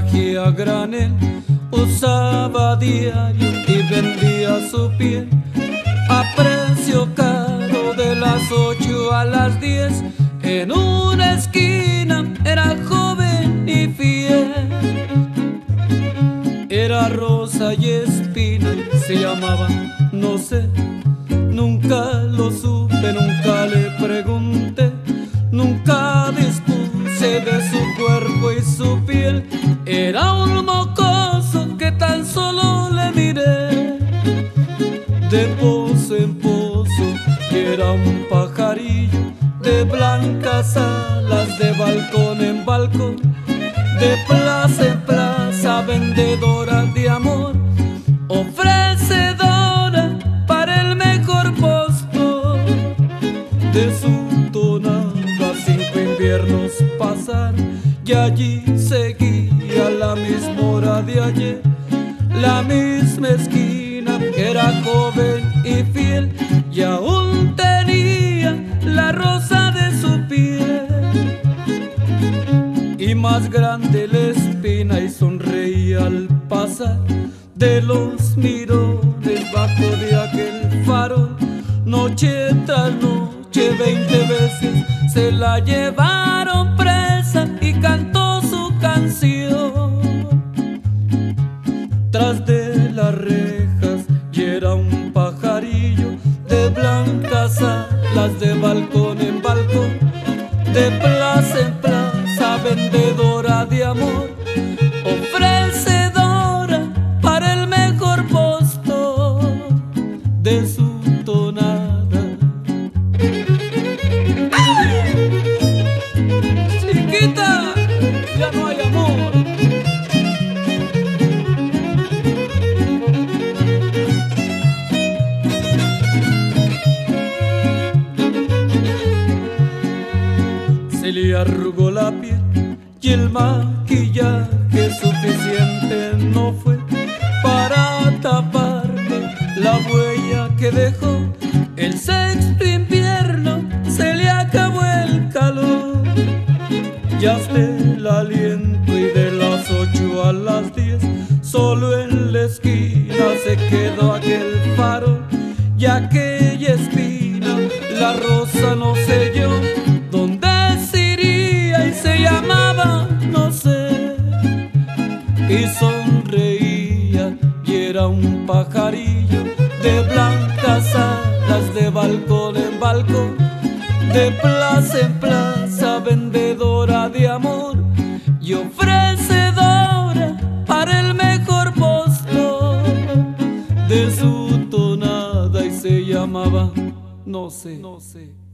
traje a granel, usaba a diario y vendía su piel a precio caro, de las 8 a las 10. En una esquina era joven y fiel, era rosa y espina, se llamaba, no sé, nunca lo supe, nunca le pregunté, nunca dispuse de su cuerpo y su piel. Era un mocoso que tan solo le miré de pozo en pozo, que era un pajarillo de blancas alas, de balcón en balcón, de plaza en plaza, vendedora de amor, ofrecedora para el mejor postor. De su tonada 5 inviernos pasaron, y allí seguía la misma hora de ayer, la misma esquina, que era joven y fiel, y aún tenía la rosa de su piel. Y más grande la espina, y sonreía al pasar de los mirones bajo de aquel farol. Noche tras noche 20 veces se la llevaron presa y cantó su canción. Tras de las rejas y era un pajarillo de blancas alas, de balcón en balcón, de plaza en plaza, vendedora de amor, ofrecedora para el mejor postor. De su tonada se le arrugó la piel y el maquillaje suficiente no fue para taparle la huella que dejó. El sexto invierno se le acabó el calor, y hasta el aliento, y de las 8 a las 10 solo en la esquina se quedó aquel farol y aquella espina, la rosa no sé yo dónde se llamaba, no sé, y sonreía, y era un pajarillo de blancas alas, de balcón en balcón, de plaza en plaza, vendedora de amor y ofrecedora para el mejor postor. De su tonada y se llamaba, no sé.